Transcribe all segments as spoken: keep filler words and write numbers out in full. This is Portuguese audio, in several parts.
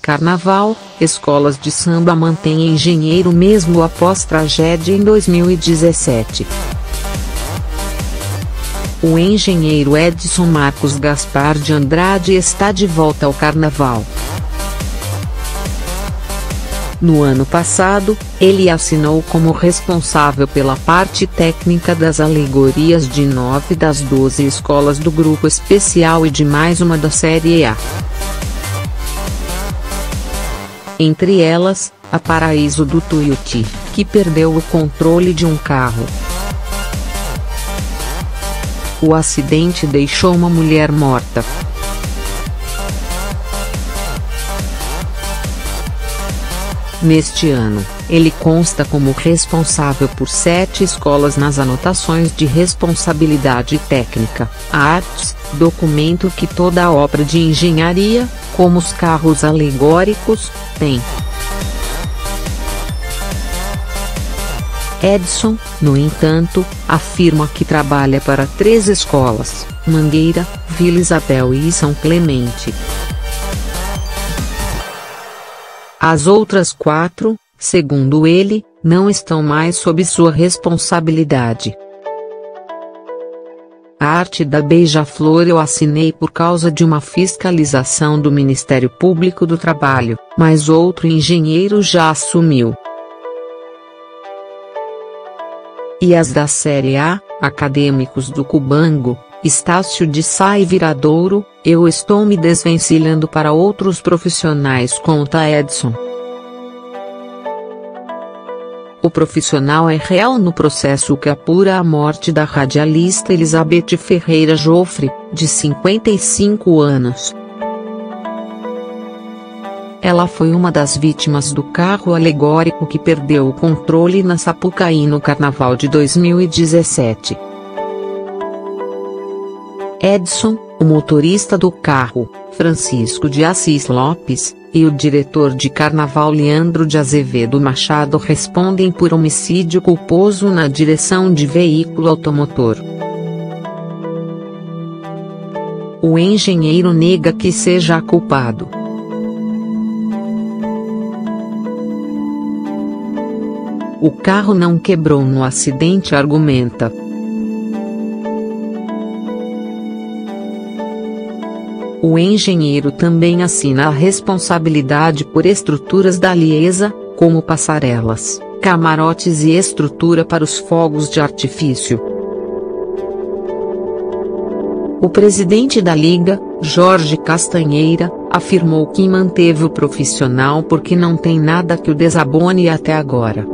Carnaval, escolas de samba mantêm engenheiro mesmo após tragédia em dois mil e dezessete. O engenheiro Edson Marcos Gaspar de Andrade está de volta ao carnaval. No ano passado, ele assinou como responsável pela parte técnica das alegorias de nove das doze escolas do Grupo Especial e de mais uma da Série A. Entre elas, a Paraíso do Tuiuti, que perdeu o controle de um carro. O acidente deixou uma mulher morta. Neste ano, ele consta como responsável por sete escolas nas anotações de responsabilidade técnica, A R Ts, documento que toda obra de engenharia, como os carros alegóricos, tem. Edson, no entanto, afirma que trabalha para três escolas: Mangueira, Vila Isabel e São Clemente. As outras quatro, segundo ele, não estão mais sob sua responsabilidade. A arte da beija-flor eu assinei por causa de uma fiscalização do Ministério Público do Trabalho, mas outro engenheiro já assumiu. E as da Série A, Acadêmicos do Cubango, Estácio de Sá e Viradouro, eu estou me desvencilhando para outros profissionais, conta Edson. O profissional é réu no processo que apura a morte da radialista Elizabeth Ferreira Jofre, de cinquenta e cinco anos. Ela foi uma das vítimas do carro alegórico que perdeu o controle na Sapucaí no Carnaval de dois mil e dezessete. Edson, o motorista do carro, Francisco de Assis Lopes, e o diretor de carnaval Leandro de Azevedo Machado respondem por homicídio culposo na direção de veículo automotor. O engenheiro nega que seja culpado. O carro não quebrou no acidente, argumenta. O engenheiro também assina a responsabilidade por estruturas da Liesa, como passarelas, camarotes e estrutura para os fogos de artifício. O presidente da Liga, Jorge Castanheira, afirmou que manteve o profissional porque não tem nada que o desabone até agora.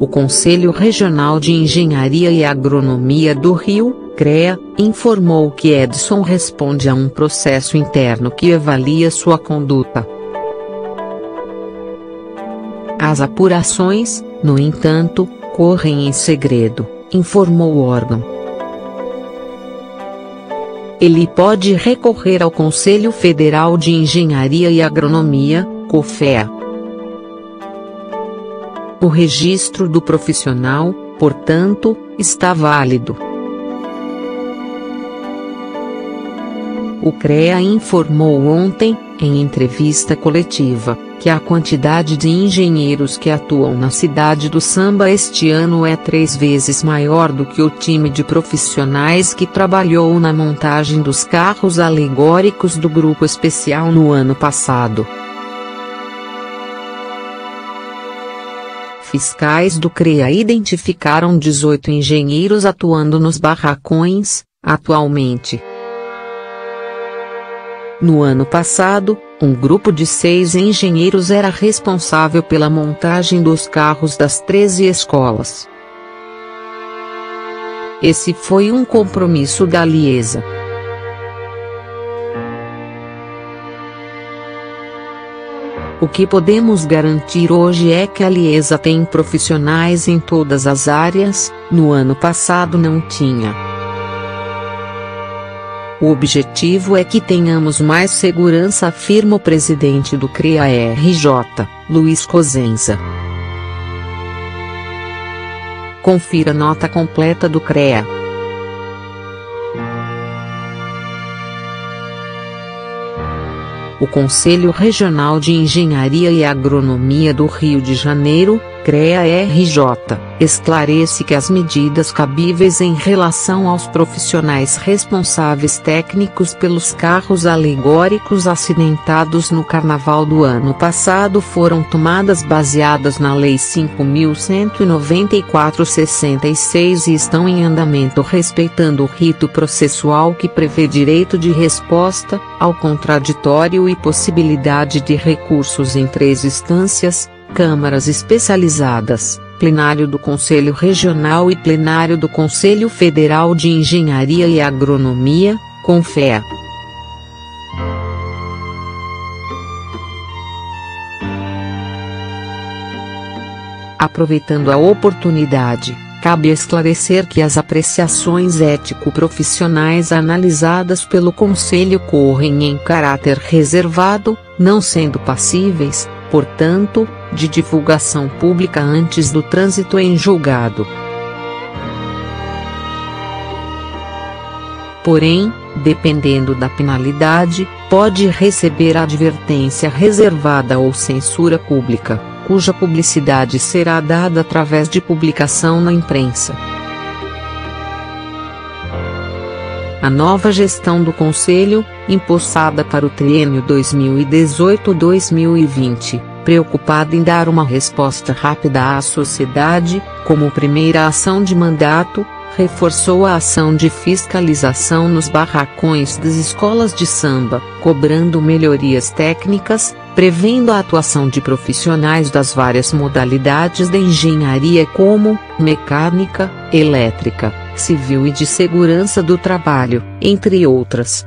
O Conselho Regional de Engenharia e Agronomia do Rio, CREA, informou que Edson responde a um processo interno que avalia sua conduta. As apurações, no entanto, correm em segredo, informou o órgão. Ele pode recorrer ao Conselho Federal de Engenharia e Agronomia, COFEA. O registro do profissional, portanto, está válido. O CREA informou ontem, em entrevista coletiva, que a quantidade de engenheiros que atuam na cidade do samba este ano é três vezes maior do que o time de profissionais que trabalhou na montagem dos carros alegóricos do Grupo Especial no ano passado. Fiscais do CREA identificaram dezoito engenheiros atuando nos barracões, atualmente. No ano passado, um grupo de seis engenheiros era responsável pela montagem dos carros das treze escolas. Esse foi um compromisso da Liesa. O que podemos garantir hoje é que a Liesa tem profissionais em todas as áreas, no ano passado não tinha. O objetivo é que tenhamos mais segurança, afirma o presidente do CREA-R J, Luiz Cosenza. Confira a nota completa do CREA. O Conselho Regional de Engenharia e Agronomia do Rio de Janeiro, CREA-R J, esclarece que as medidas cabíveis em relação aos profissionais responsáveis técnicos pelos carros alegóricos acidentados no carnaval do ano passado foram tomadas baseadas na Lei cinco mil cento e noventa e quatro barra sessenta e seis e estão em andamento respeitando o rito processual que prevê direito de resposta, ao contraditório e possibilidade de recursos em três instâncias, câmaras especializadas, plenário do Conselho Regional e plenário do Conselho Federal de Engenharia e Agronomia, Confea. Aproveitando a oportunidade, cabe esclarecer que as apreciações ético-profissionais analisadas pelo Conselho correm em caráter reservado, não sendo passíveis, portanto, de divulgação pública antes do trânsito em julgado. Porém, dependendo da penalidade, pode receber advertência reservada ou censura pública, cuja publicidade será dada através de publicação na imprensa. A nova gestão do Conselho, empossada para o triênio dois mil e dezoito a dois mil e vinte, preocupada em dar uma resposta rápida à sociedade, como primeira ação de mandato, reforçou a ação de fiscalização nos barracões das escolas de samba, cobrando melhorias técnicas, prevendo a atuação de profissionais das várias modalidades da engenharia como mecânica, elétrica, civil e de segurança do trabalho, entre outras.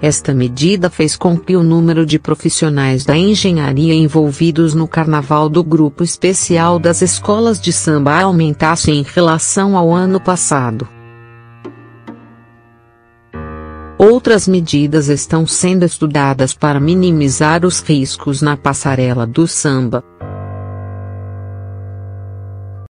Esta medida fez com que o número de profissionais da engenharia envolvidos no carnaval do Grupo Especial das escolas de samba aumentasse em relação ao ano passado. Outras medidas estão sendo estudadas para minimizar os riscos na passarela do samba.